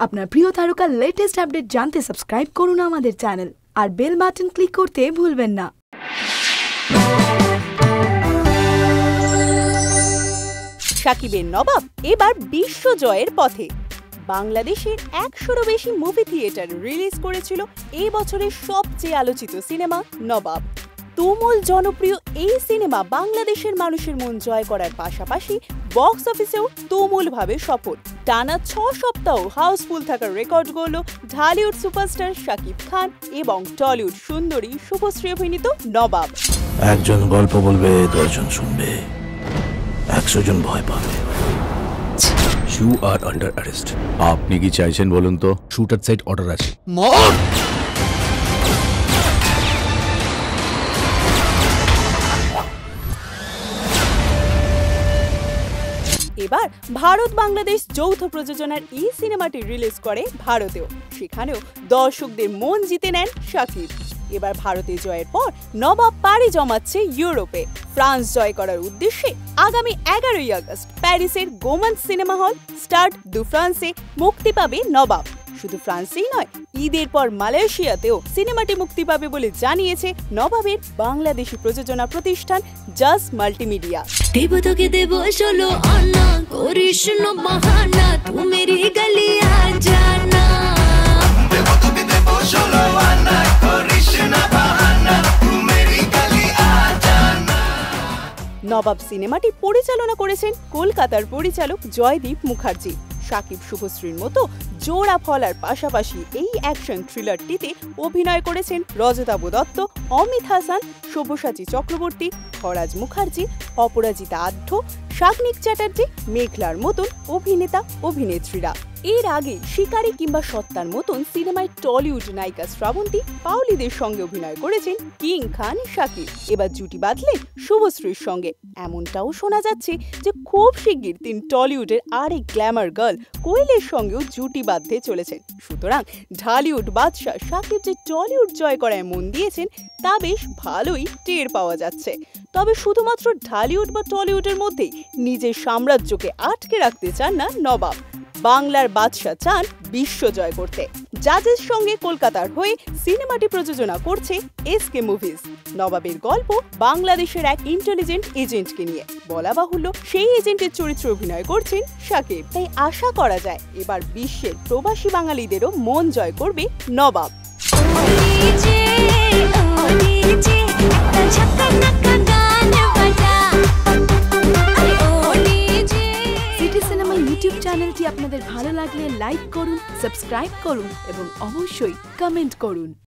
अपना प्रिय तारका लेटेस्ट अपडेट जानते सबस्क्राइब करुन आमादेर चैनल और बेल बाटन क्लिक करते भूलबेन ना। शाकिबेर नबाब एबार विश्व जयेर पथे। বাংলাদেশের ১০০র বেশি মুভি থিয়েটার রিলিজ করেছিল এই বছরের সবচেয়ে আলোচিত সিনেমা নবাব। তুমুল জনপ্রিয় এই সিনেমা বাংলাদেশের মানুষের মন জয় করার পাশাপাশি বক্স অফিসেও তুমুলভাবে সফল। টানা ৬ সপ্তাহ হাউসফুল থাকার রেকর্ড গড়ল ঢালিউড সুপারস্টার শাকিব খান এবং টলিউড সুন্দরী শুভশ্রী অভিনীত নবাব। একজন গল্প বলবে, ১০ জন শুনবে, ১০০ জন ভয় পাবে। You are under arrest. আপনি কি চাইছেন বলুন তো? shoot at site order আছে। মর! এবার ভারত বাংলাদেশ যৌথ প্রযোজনার এই সিনেমাটি রিলিজ করে ভারতেও। সেখানেও দর্শকদের মন জিতে নেন শাকিব। এবার ভারতে জয়ের পর নবাব পাড়ি জমাচ্ছে ইউরোপে। ফ্রান্স জয় করার উদ্দেশ্যে আগামী ১১ই আগস্ট প্যারিসের গোমান সিনেমা হল স্টার্ট দু ফ্রান্সে মুক্তি পাবে নবাব। শুধু ফ্রান্সেই নয়, ঈদের পর মালয়েশিয়াতেও সিনেমাটি মুক্তি পাবে বলে জানিয়েছে নবাবের বাংলাদেশি প্রযোজনা প্রতিষ্ঠান জাজ মাল্টিমিডিয়া। দেবতাকে দেব চলো আনা কৃষ্ণ বাহানা তুমেরি গলিয়া জানা। দেবতাকে দেব চলো আনা কৃষ্ণ বাহানা তুমেরি গলিয়া জানা। নবাব সিনেমাটি পরিচালনা করেছেন কলকাতার পরিচালক জয়দীপ মুখার্জি। শাকিব শুভশ্রীর মতো জোড়া ফলার পাশাপাশি এই অ্যাকশন থ্রিলারটিতে অভিনয় করেছেন রজতাভ দত্ত, অমিত হাসান, সব্যসাচী চক্রবর্তী, খরাজ মুখার্জি, অপরাজিতা আঢ্য, শাগনিক চ্যাটার্জি, মেঘলার মতন অভিনেতা অভিনেত্রীরা। এর আগে শিকারী কিংবা সত্তার মতন সিনেমায় টলিউড নায়িকা শ্রাবন্তী পাওলিদের সঙ্গে অভিনয় করেছেন কিং খান শাকিব। এবার জুটি বাঁধলেন শুভশ্রীর সঙ্গে। এমনটাও শোনা যাচ্ছে যে খুব শিগগির তিনি টলিউডের আরেক গ্ল্যামার গার্ল কোয়েলের সঙ্গেও জুটি বাঁধতে চলেছেন। সুতরাং ঢালিউড বাদশাহ শাকিব যে টলিউড জয় করায় মন দিয়েছেন তা বেশ ভালোই টের পাওয়া যাচ্ছে। তবে শুধুমাত্র ঢালিউড বা টলিউডের মধ্যেই নিজের সাম্রাজ্যকে আটকে রাখতে চান না নবাব। বাংলার বাদশা চান বিশ্ব জয় করতে। জাজের সঙ্গে কলকাতার হয়ে সিনেমাটি প্রযোজনা করছে এসকে মুভিজ। নবাবের গল্প বাংলাদেশের এক ইন্টেলিজেন্ট এজেন্টকে নিয়ে। বলা বাহুল্য সেই এজেন্টের চরিত্র অভিনয় করছেন শাকিব। তাই আশা করা যায় এবার বিশ্বের প্রবাসী বাঙালিদেরও মন জয় করবে নবাব। चैनल आपनादेर भालो लागले लाइक करुन, सबस्क्राइब करुन और अवश्य कमेंट करुन।